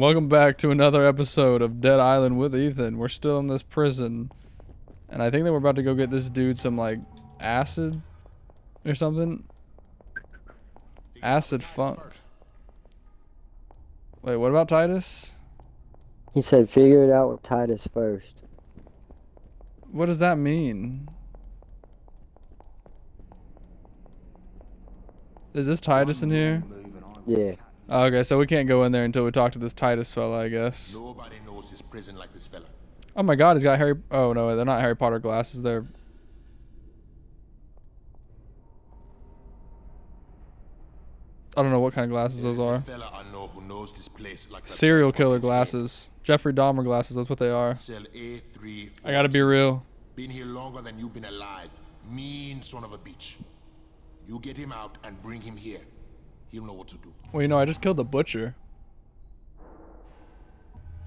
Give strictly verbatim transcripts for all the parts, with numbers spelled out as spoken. Welcome back to another episode of Dead Island with Ethan. We're still in this prison. And I think that we're about to go get this dude some, like, acid or something. Acid funk. Wait, what about Titus? He said figure it out with Titus first. What does that mean? Is this Titus in here? Yeah. Okay, so we can't go in there until we talk to this Titus fella, I guess. Nobody knows this prison like this fella. Oh my god, he's got Harry... Oh no, they're not Harry Potter glasses, they're... I don't know what kind of glasses those are. Serial killer glasses. Jeffrey Dahmer glasses, that's what they are. I gotta be real. Been here longer than you've been alive. Mean son of a bitch. You get him out and bring him here. He'll know what to do. Well, you know, I just killed the butcher.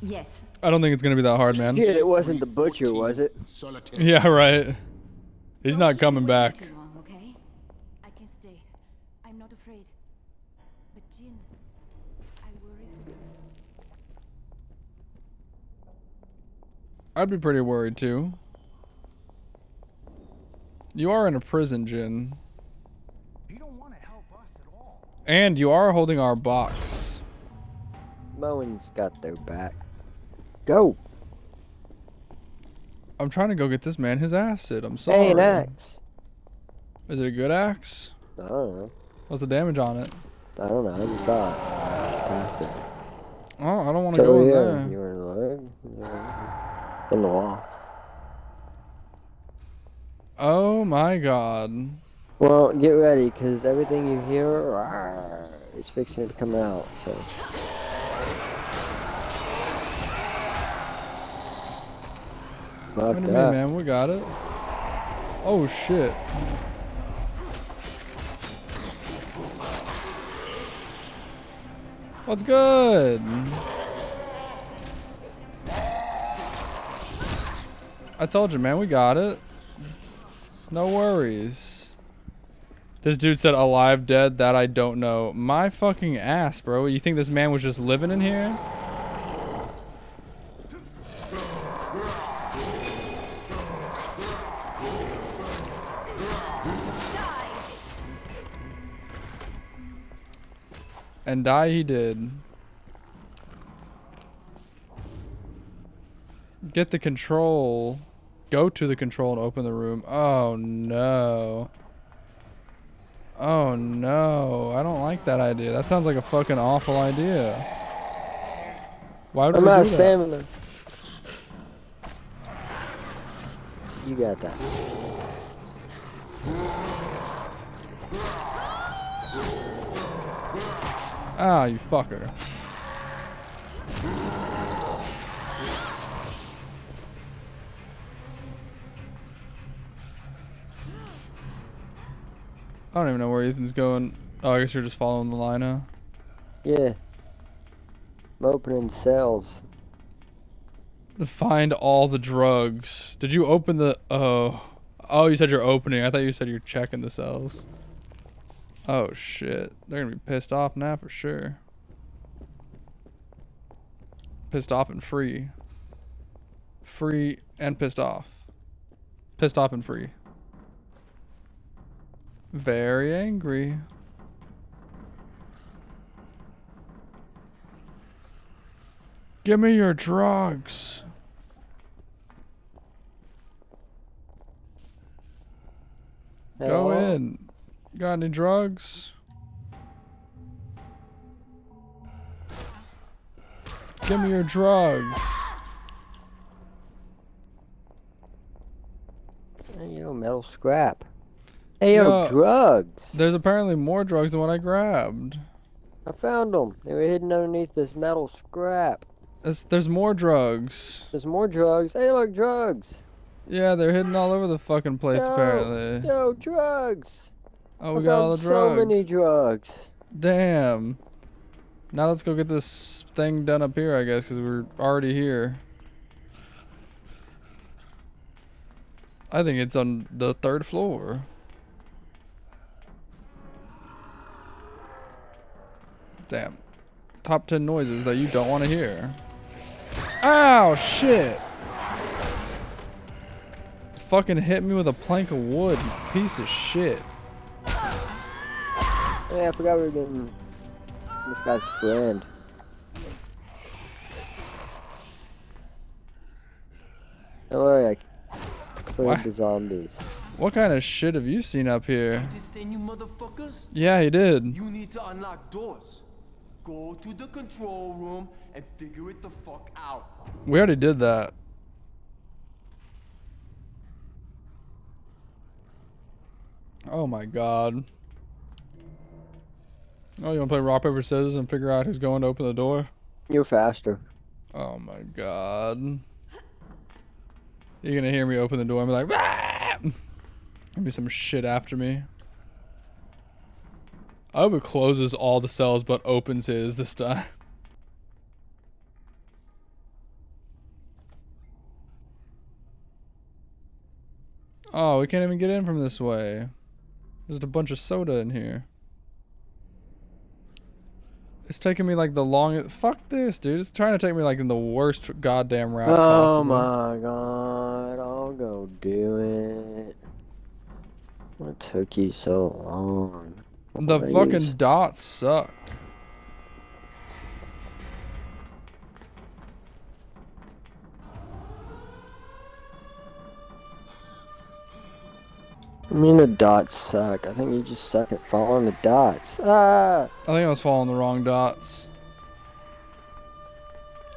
Yes. I don't think it's gonna be that hard, man. Yeah, it wasn't the butcher, was it? Yeah, right. He's not coming back. Okay? I can stay. I'm not afraid. But Jin, I worry. I'd be pretty worried too. You are in a prison, Jin. And you are holding our box. Bowen's got their back. Go. I'm trying to go get this man his acid. I'm sorry. Hey, an axe. Is it a good axe? I don't know. What's the damage on it? I don't know. I just saw it. Past it. Oh, I don't want to so, go yeah, in there. You were in the wall. Oh my god. Well, get ready, because everything you hear rawr, is fixing to come out, so... What do you mean, man? We got it. Oh, shit. What's good? I told you, man. We got it. No worries. This dude said alive, dead, that I don't know. My fucking ass, bro. You think this man was just living in here? Die. And die he did. Get the control. Go to the control and open the room. Oh, no. Oh no, I don't like that idea. That sounds like a fucking awful idea. Why would I'm we out do that? Stamina. You got that. Ah, you fucker. I don't even know where Ethan's going. Oh, I guess you're just following the line now. Yeah. I'm opening cells. Find all the drugs. Did you open the... Oh. Oh, you said you're opening. I thought you said you're checking the cells. Oh, shit. They're going to be pissed off now for sure. Pissed off and free. Free and pissed off. Pissed off and free. Very angry. Give me your drugs. Hello. Go in. Got any drugs? Give me your drugs. There you go, metal scrap. Hey, yo, no, drugs. There's apparently more drugs than what I grabbed. I found them. They were hidden underneath this metal scrap. It's, there's more drugs. There's more drugs. Hey, look, drugs. Yeah, they're hidden all over the fucking place, yo, apparently. Yo, drugs. Oh, we I got all the drugs. So many drugs. Damn. Now let's go get this thing done up here, I guess, because we're already here. I think it's on the third floor. Damn. top ten noises that you don't want to hear. Ow, shit. Fucking hit me with a plank of wood, piece of shit. Yeah, I forgot we were getting this guy's friend. Don't worry, I cleared the zombies. What kind of shit have you seen up here? Did he send you motherfuckers? Yeah, he did. You need to unlock doors. Go to the control room and figure it the fuck out. We already did that. Oh my god. Oh, you wanna play rock, paper, scissors and figure out who's going to open the door? You're faster. Oh my god. You're gonna hear me open the door and be like, "Rah!" Give me some shit after me. I hope it closes all the cells but opens his this time. Oh, we can't even get in from this way. There's a bunch of soda in here. It's taking me like the longest. Fuck this, dude. It's trying to take me like in the worst goddamn route possible. Oh my god. I'll go do it. What took you so long? The fucking dots suck. I mean, the dots suck. I think you just suck at following the dots. Ah! I think I was following the wrong dots.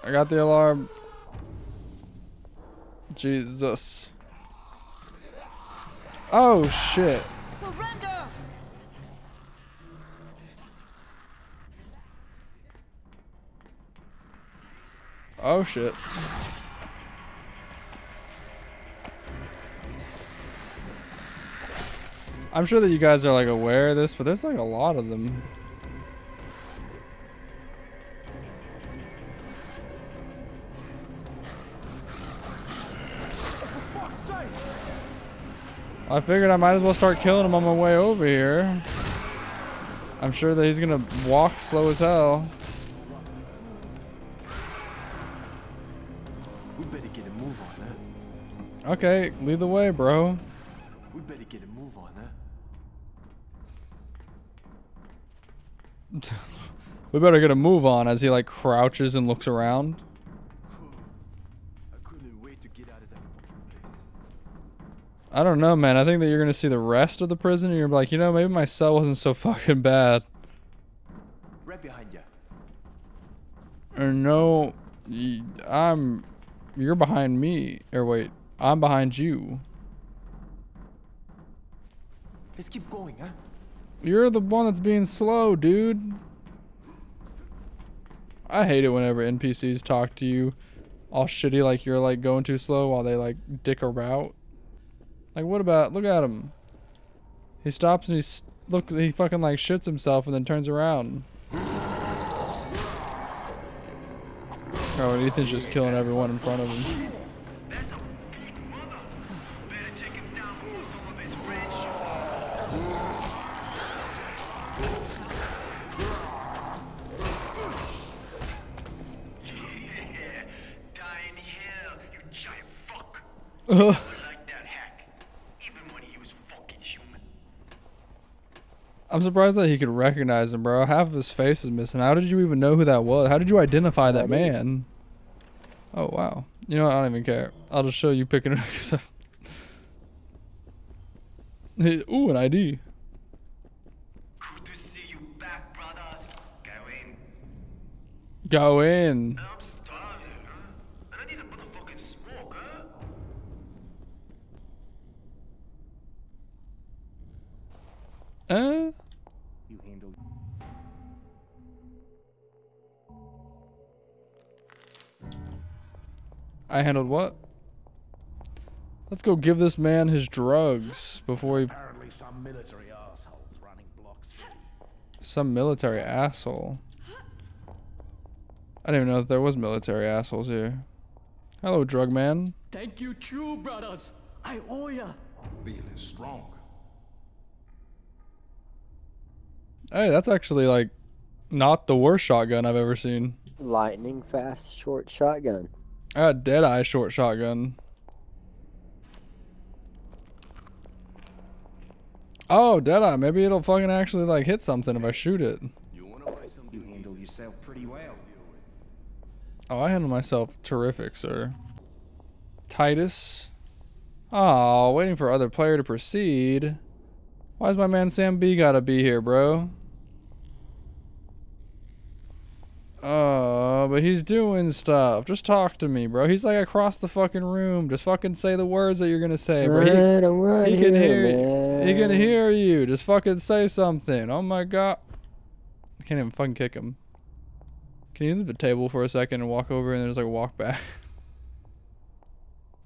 I got the alarm. Jesus. Oh, shit. Surrender. Oh, shit. I'm sure that you guys are like aware of this, but there's like a lot of them. I figured I might as well start killing him on my way over here. I'm sure that he's gonna walk slow as hell. We better get a move on, huh? Okay, lead the way, bro. We better get a move on, huh? We better get a move on as he like crouches and looks around. I couldn't wait to get out of that fucking place. I don't know, man. I think that you're gonna see the rest of the prison and you're like, you know, maybe my cell wasn't so fucking bad. Right behind you. Or no, I'm you're behind me. Or wait, I'm behind you. Let's keep going, huh? You're the one that's being slow, dude. I hate it whenever N P Cs talk to you all shitty like you're like going too slow while they like dick about. Like what about, look at him. He stops and he look he fucking like shits himself and then turns around. Oh, and Ethan's just killing everyone in front of him. Like that hack, even when he was fucking human. I'm surprised that he could recognize him, bro. Half of his face is missing. How did you even know who that was? How did you identify that man? Oh, wow. You know what? I don't even care. I'll just show you picking it up. Ooh, an I D. Good to see you back, brothers. Go in. Go in. Uh. You handled. I handled what? Let's go give this man his drugs before he. Apparently, some military asshole's running blocks. Some military asshole. I didn't even know that there was military assholes here. Hello, drug man. Thank you, true brothers. I owe ya. Feel is strong. Hey, that's actually like not the worst shotgun I've ever seen. Lightning fast short shotgun. I got Deadeye short shotgun. Oh, Deadeye. Maybe it'll fucking actually like hit something if I shoot it. You wanna buy something? You handle yourself pretty well. Oh, I handle myself terrific, sir. Titus. Oh, waiting for other player to proceed. Why's my man Sam B gotta be here, bro? Oh, but he's doing stuff. Just talk to me, bro. He's like across the fucking room. Just fucking say the words that you're gonna say, bro. He, right he can here, hear man. you. He can hear you. Just fucking say something. Oh my god. I can't even fucking kick him. Can you leave the table for a second and walk over and then just like walk back?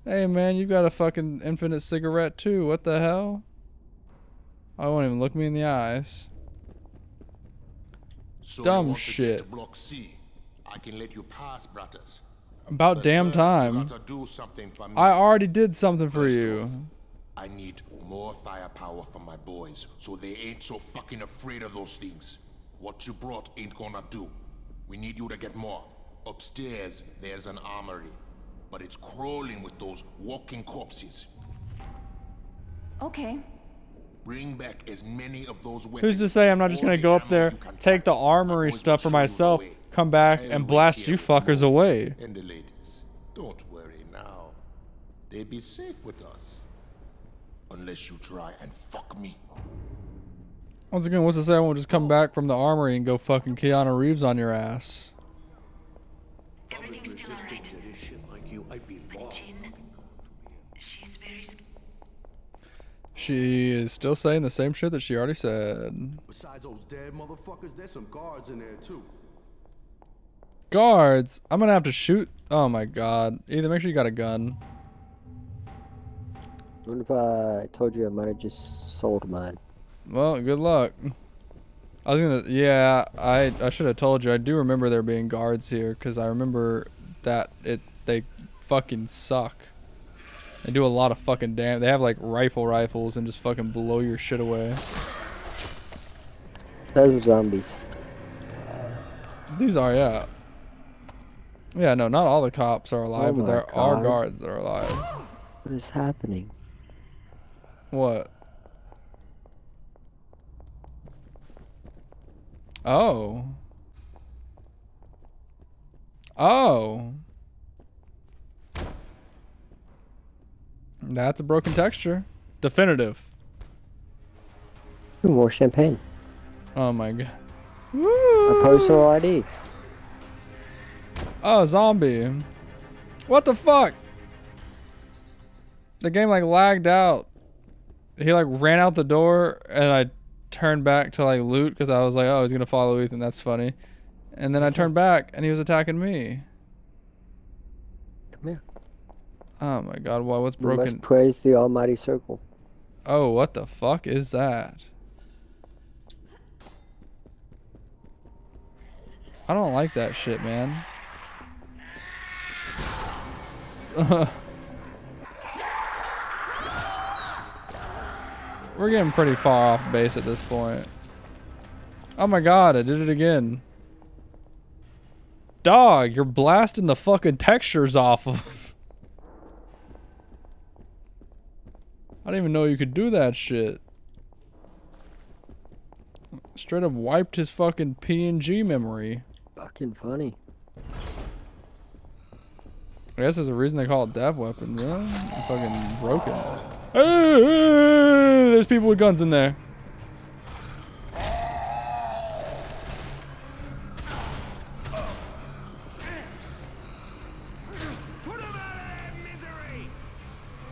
Hey man, you've got a fucking infinite cigarette too. What the hell? I won't even look me in the eyes. So dumb shit. Block C. I can let you pass, brothers. About but damn time. Do for me. I already did something first for you. Off, I need more firepower for my boys, so they ain't so fucking afraid of those things. What you brought ain't gonna do. We need you to get more. Upstairs, there's an armory, but it's crawling with those walking corpses. Okay. Bring back as many of those weapons. Who's to say I'm not just going to go up there, take the armory stuff for myself, come back and blast you fuckers away. And the ladies, don't worry now. They'd be safe with us. Unless you try and fuck me. Once again, what's to say I won't just come back from the armory and go fucking Keanu Reeves on your ass? Everything's still alright. She is still saying the same shit that she already said. Besides those dead motherfuckers, there's some guards in there too. Guards? I'm gonna have to shoot. Oh my god. Either make sure you got a gun. What if I told you I might have just sold mine? Well, good luck. I was gonna, yeah, I, I should have told you. I do remember there being guards here because I remember that it they fucking suck. They do a lot of fucking damn. They have like rifle rifles and just fucking blow your shit away. Those are zombies. These are, yeah. Yeah, no, not all the cops are alive, oh but there God. are guards that are alive. What is happening? What? Oh. Oh. That's a broken texture. Definitive. More champagne. Oh my god. Woo! A personal I D. Oh, zombie. What the fuck? The game like lagged out. He like ran out the door and I turned back to like loot because I was like, oh, he's gonna follow Ethan. That's funny. And then I turned back and he was attacking me. Come here. Oh my god, why, what's broken? You must praise the almighty circle. Oh, what the fuck is that? I don't like that shit, man. We're getting pretty far off base at this point. Oh my god, I did it again. Dog, you're blasting the fucking textures off of... I didn't even know you could do that shit. Straight up wiped his fucking P N G memory. Fucking funny. I guess there's a reason they call it dev weapons, yeah? Fucking broken. Hey, hey, there's people with guns in there.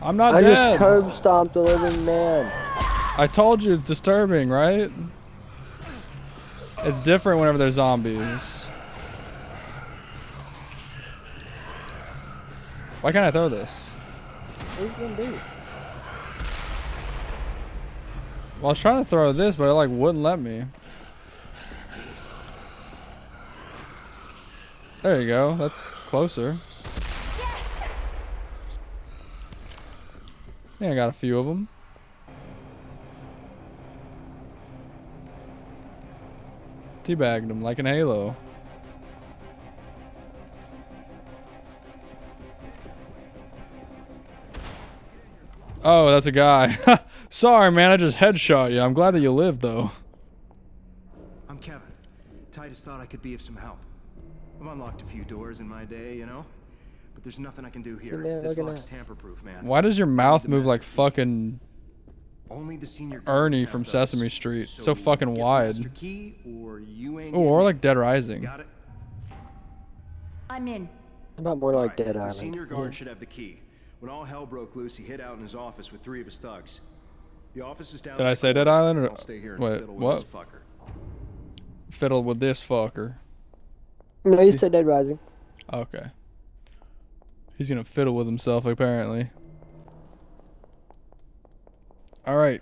I'm not I dead. I just curb stomped a living man. I told you it's disturbing, right? It's different whenever they're zombies. Why can't I throw this? What are you gonna do? Well, I was trying to throw this, but it like wouldn't let me. There you go. That's closer. Yeah, I got a few of them. Teabagged him like in Halo. Oh, that's a guy. Sorry, man. I just headshot you. I'm glad that you lived, though. I'm Kevin. Titus thought I could be of some help. I've unlocked a few doors in my day, you know? But there's nothing I can do here. Man, this lock's tamper-proof, man. Why does your mouth move like fucking only the senior Ernie from Sesame Street? So, so fucking wide. Or, oh, or like Dead Rising. Got it? I'm in. How about more like right, Dead Island? The senior guard yeah. should have the key. When all hell broke loose, he hid out in his office with three of his thugs. The office is down. Did I say Dead Island? Or I'll stay here and wait, fiddle with what? This fucker. Fiddle with this fucker. No, you said Dead Rising. Okay. He's gonna fiddle with himself, apparently. All right.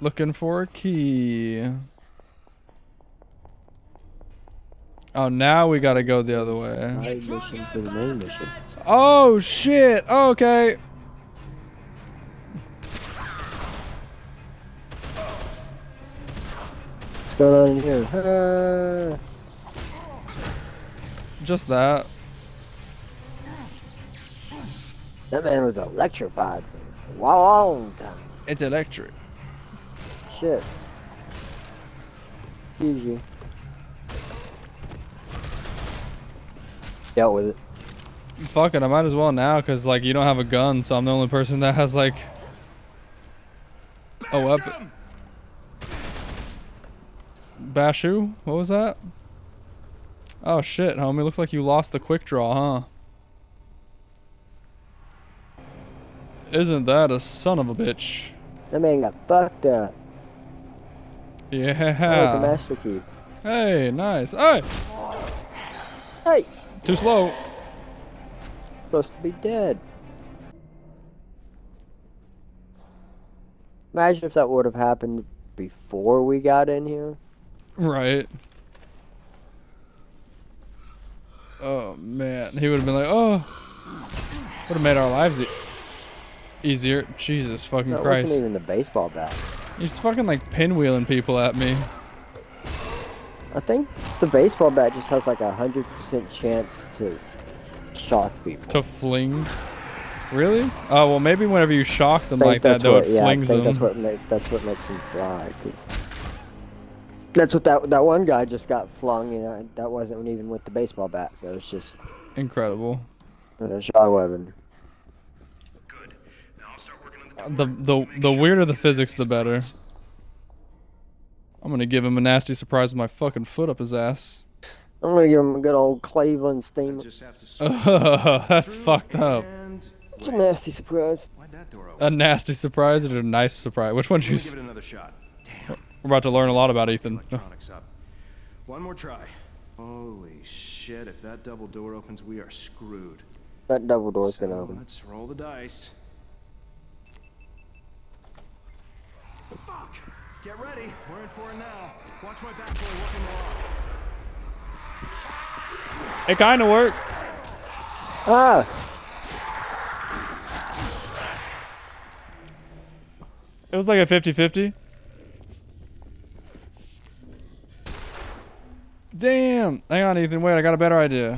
Looking for a key. Oh, now we gotta go the other way. Oh shit! Okay. What's going on in here? Uh... Just that. That man was electrified for a long time. It's electric. Shit. Easy. Dealt with it. Fuck it, I might as well now, cause like you don't have a gun, so I'm the only person that has like a weapon. Bashu? What was that? Oh shit, homie, looks like you lost the quick draw, huh? Isn't that a son of a bitch? That man got fucked up. Yeah. Hey, the master key. Hey, nice. Hey. Hey. Too slow. Supposed to be dead. Imagine if that would have happened before we got in here. Right. Oh man, he would have been like, oh, would have made our lives e easier. Jesus fucking that Christ! Wasn't even the baseball bat. He's fucking like pinwheeling people at me. I think the baseball bat just has like a hundred percent chance to shock people. To fling? Really? Oh well, maybe whenever you shock them like that, though, it yeah, flings them. I think that's what make, that's what makes them fly. Cause that's what that that one guy just got flung. You know, that wasn't even with the baseball bat. That was just incredible. The shot weapon. Good. Now I'll start working on the the the, the weirder the physics, the better. I'm gonna give him a nasty surprise with my fucking foot up his ass. I'm gonna give him a good old Cleveland steamer. Uh, that's fucked up. It's a nasty surprise. A nasty surprise or a nice surprise? Which one do you give it another shot? Damn. We're about to learn a lot about Ethan. Up. One more try. Holy shit, if that double door opens, we are screwed. That double door's so gonna open. Let's roll the dice. Fuck! Get ready, we're in for it now. Watch my back while working the lock. It kinda worked. Ah. It was like a fifty fifty. Damn. Hang on, Ethan, wait, I got a better idea.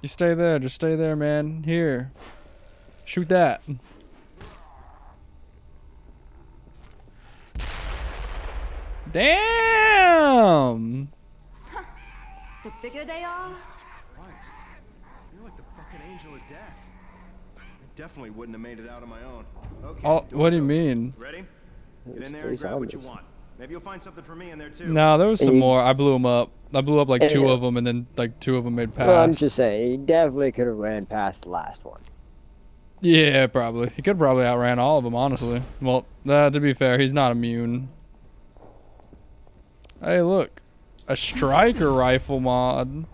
You stay there, just stay there, man. Here. Shoot that. Damn! The bigger they are. Jesus Christ. You're like the fucking angel of death. I definitely wouldn't have made it out on my own. Okay. Oh, what do you mean? Ready? Get in there and grab what you want. Maybe you'll find something for me in there too. No, nah, there was some more. I blew them up. I blew up like two of them, and then like two of them made past. Well, I'm just saying, he definitely could have ran past the last one. Yeah, probably. He could have probably outran all of them, honestly. Well, uh, to be fair, he's not immune. Hey, look, a striker rifle mod.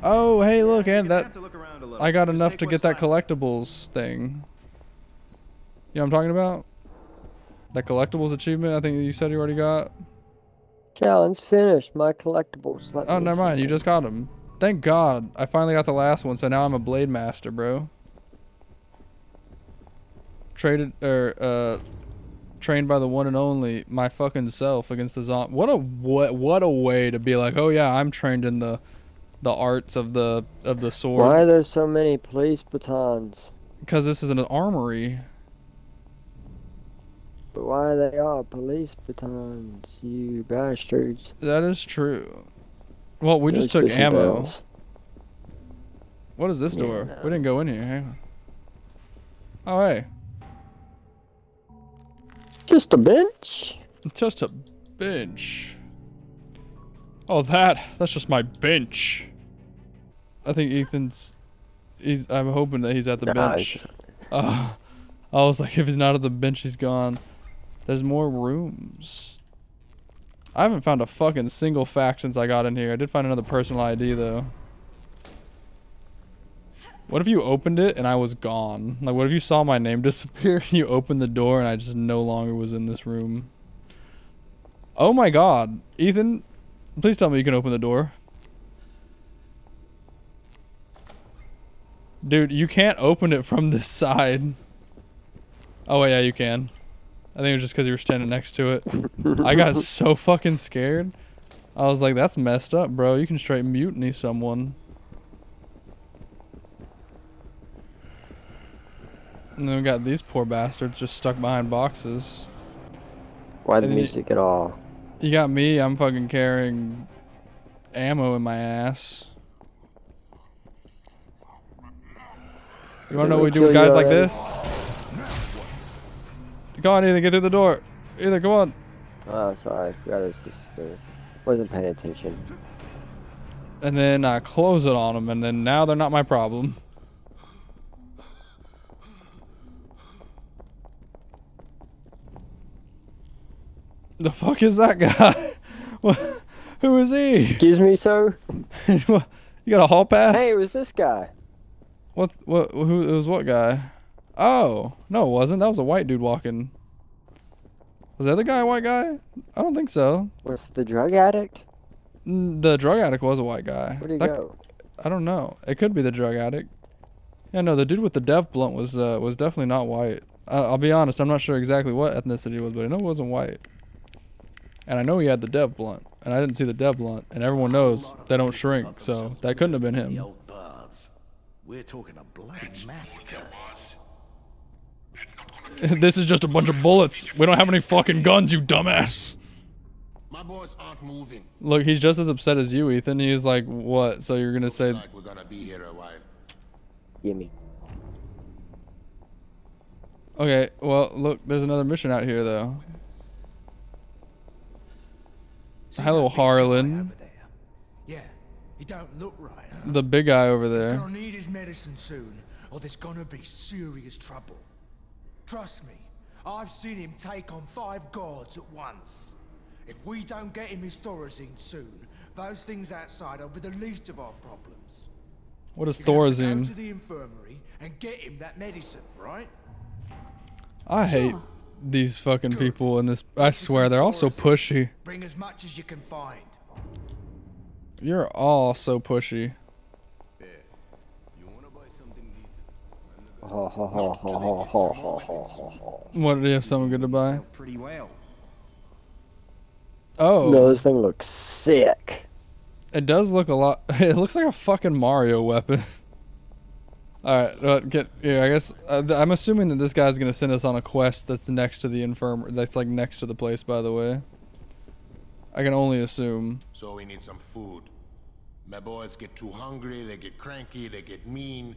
Oh, hey, look, and that look I got just enough to get that collectibles thing. You know what I'm talking about? That collectibles achievement. I think you said you already got. Challenge finished. My collectibles. Let oh, never mind. Them. You just got them. Thank God, I finally got the last one. So now I'm a blade master, bro. Traded or er, uh, trained by the one and only, my fucking self, against the zombie. What a what what a way to be like, oh yeah, I'm trained in the the arts of the of the sword. Why are there so many police batons? Because this is an armory. But why are they all police batons, you bastards? That is true. Well, we Those just took ammo. Bells. What is this yeah, door? No. We didn't go in here. Hang on. Oh, hey. Just a bench? Just a bench. Oh, that. That's just my bench. I think Ethan's... He's, I'm hoping that he's at the nah, bench. Uh, I was like, if he's not at the bench, he's gone. There's more rooms. I haven't found a fucking single fact since I got in here. I did find another personal I D, though. What if you opened it and I was gone? Like, what if you saw my name disappear? You opened the door and I just no longer was in this room. Oh my god. Ethan, please tell me you can open the door. Dude, you can't open it from this side. Oh, yeah, you can. I think it was just because you were standing next to it. I got so fucking scared. I was like, that's messed up, bro. You can straight mutiny someone. And then we got these poor bastards just stuck behind boxes. Why the music you, at all? You got me. I'm fucking carrying ammo in my ass. You wanna know what we do with guys like this? Go on, Ethan, get through the door. Ethan, come on. Oh, sorry. I forgot it was just, wasn't paying attention. And then I close it on them, and then now they're not my problem. The fuck is that guy? What? Who is he? Excuse me, sir? You got a hall pass? Hey, it was this guy. What? What? Who? It was what guy? Oh no, it wasn't. That was a white dude walking. Was that the guy a white guy? I don't think so. Was the drug addict? The drug addict was a white guy. Where'd he that, go? I don't know. It could be the drug addict. Yeah, no, the dude with the death blunt was uh, was definitely not white. I, I'll be honest. I'm not sure exactly what ethnicity it was, but I know it wasn't white. And I know he had the death blunt, and I didn't see the death blunt. And everyone knows they don't shrink, so that couldn't have been him. We're talking a black massacre. This is just a bunch of bullets. We don't have any fucking guns, you dumbass. My boys aren't moving. Look, he's just as upset as you, Ethan. He's like, what? So you're gonna Looks say? Like we're gonna be here a while. Gimme. Okay. Well, look, there's another mission out here, though. See, hello, Harlan. You don't look right, huh? The big guy over there. He's gonna need his medicine soon, or there's gonna be serious trouble. Trust me, I've seen him take on five guards at once. If we don't get him his Thorazine soon, those things outside are the least of our problems. What is Thorazine? You have to go to the infirmary and get him that medicine, right? I hate these fucking Good. people in this. I swear, they're all so pushy. Bring as much as you can find. You're all so pushy. What, do you have something good to buy? Oh. No, this thing looks sick. It does look a lot. It looks like a fucking Mario weapon. Alright, well, get here. I guess uh, th I'm assuming that this guy's going to send us on a quest that's next to the infirmary. That's like next to the place, by the way. I can only assume. So we need some food. My boys get too hungry, they get cranky, they get mean.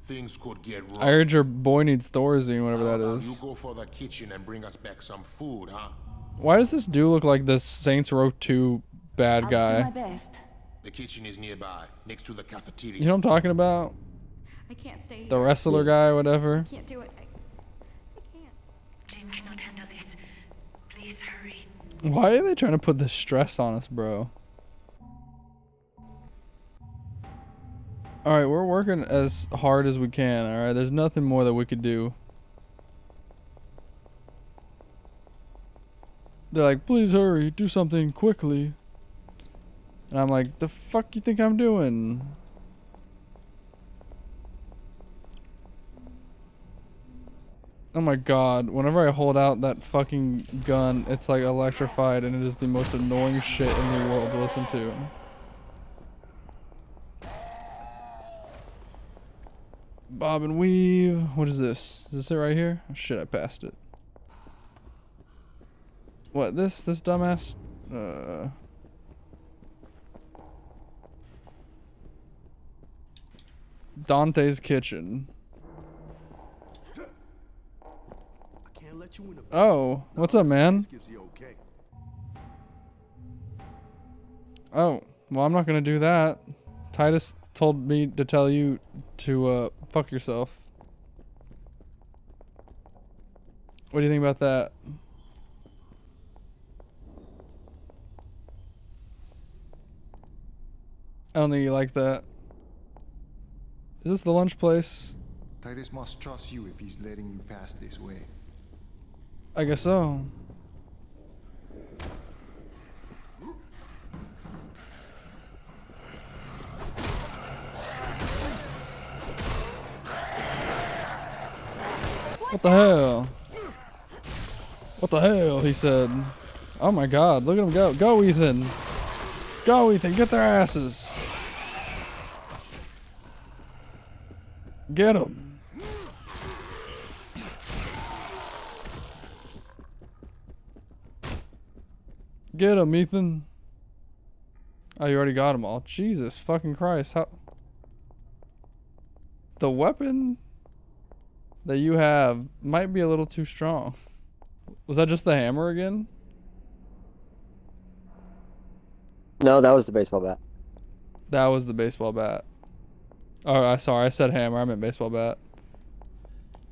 Things could get rough. I heard your boy needs Thorazine, whatever that is. You go for the kitchen and bring us back some food, huh? Why does this dude look like this Saints Row two bad guy? I'll do my best. The kitchen is nearby, next to the cafeteria. You know what I'm talking about? I can't stay here. The wrestler guy, whatever. I can't do it. I, I can't. I cannot handle this. Please hurry. Why are they trying to put this stress on us, bro? Alright, we're working as hard as we can, alright? There's nothing more that we could do. They're like, please hurry, do something quickly. And I'm like, the fuck you think I'm doing? Oh my god, whenever I hold out that fucking gun, it's like electrified and it is the most annoying shit in the world to listen to. Bob and weave. What is this? Is this it right here? Oh, shit, I passed it. What, this? This dumbass? Uh... Dante's kitchen. Oh, what's up, man? Oh, well, I'm not gonna do that. Titus told me to tell you to uh, fuck yourself. What do you think about that? I don't think you like that. Is this the lunch place? Titus must trust you if he's letting you pass this way. I guess so. What the hell? What the hell, he said. Oh my god, look at him go. Go, Ethan. Go, Ethan, get their asses. Get him. Get him, Ethan. Oh, you already got them all. Jesus fucking Christ. How? The weapon that you have might be a little too strong. Was that just the hammer again? No, that was the baseball bat. That was the baseball bat. Oh, I sorry. I said hammer. I meant baseball bat.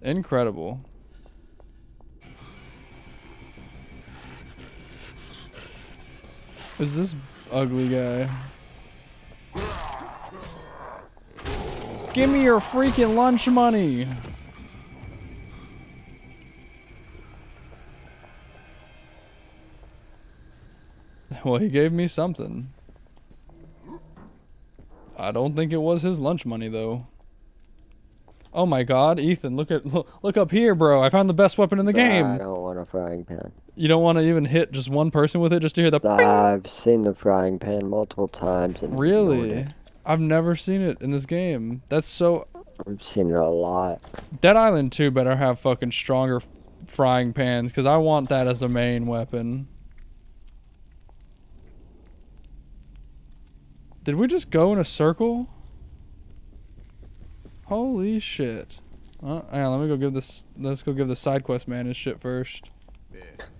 Incredible. Is this ugly guy? Give me your freaking lunch money. Well, he gave me something. I don't think it was his lunch money though. Oh my god, Ethan, look at look, look up here, bro. I found the best weapon in the game. I don't want a frying pan. You don't want to even hit just one person with it just to hear the I've ping. Seen the frying pan multiple times. And really? I've never seen it in this game. That's so... I've seen it a lot. Dead Island two better have fucking stronger frying pans because I want that as a main weapon. Did we just go in a circle? Holy shit. Oh, hang on, let me go give this... Let's go give the side quest man his shit first.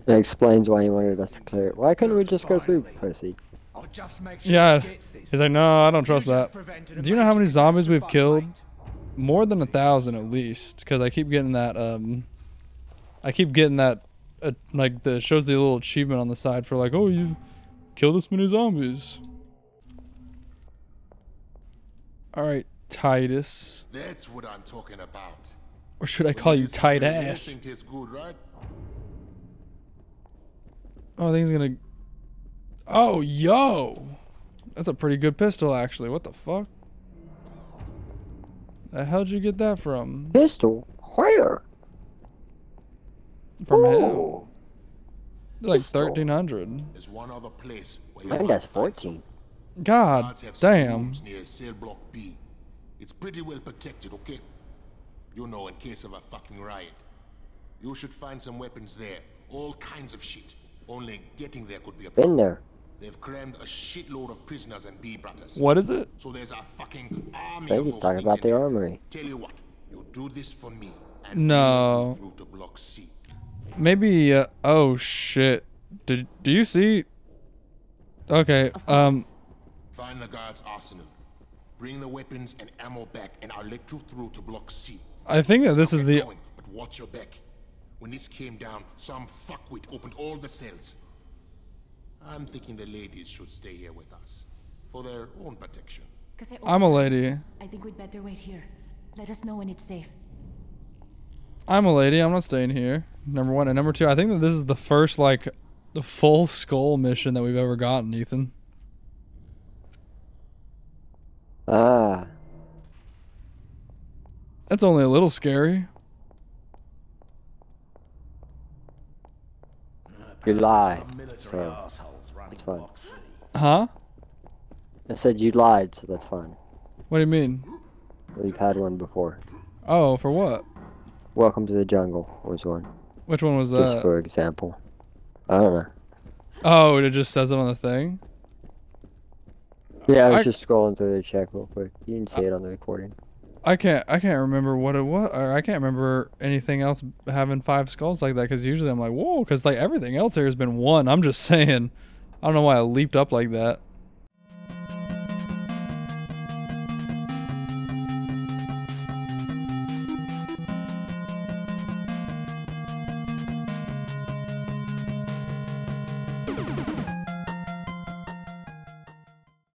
That explains why he wanted us to clear it. Why couldn't we just go through, pussy? Yeah, he's like, no, I don't trust that. Do you know how many zombies we've killed? More than a thousand at least, because I keep getting that, um... I keep getting that, uh, like, the shows the little achievement on the side for like, oh, you killed this many zombies. Alright, Titus. That's what I'm talking about. Or should I call you tight ass? Oh, I think he's gonna... Oh, yo! That's a pretty good pistol, actually. What the fuck? The hell'd you get that from? Pistol? Where? From Halo. Like thirteen hundred. There's one other place where you I think that's fourteen. God damn. Near cell block B. It's pretty well protected, okay? You know, in case of a fucking riot. You should find some weapons there. All kinds of shit. Only getting there could be a problem. Been there. They've crammed a shitload of prisoners and bee brothers. What is it? So there's a fucking army. They just talking about the armory. Tell you what, you do this for me. And no. Through to block C. Maybe. Uh, oh shit. Did do you see? Okay. Um. Find the guard's arsenal. Bring the weapons and ammo back, and I'll let you through to block C. I think that this is the. Going, but watch your back. When this came down, some fuckwit opened all the cells. I'm thinking the ladies should stay here with us for their own protection. I'm a lady. I think we'd better wait here. Let us know when it's safe. I'm a lady. I'm not staying here. Number one. And number two, I think that this is the first, like, the full skull mission that we've ever gotten, Ethan. Ah. That's only a little scary. You lied. So that's fine. Huh? I said you lied, so that's fine. What do you mean? We've had one before. Oh, for what? Welcome to the Jungle was one. Which one was that? Just for example. I don't know. Oh, it just says it on the thing? Yeah, I was I... just scrolling through the check real quick. You didn't see I... it on the recording. I can't I can't remember what it was, or I can't remember anything else having five skulls like that, because usually I'm like, whoa, because like everything else here has been one. I'm just saying. I don't know why I leaped up like that.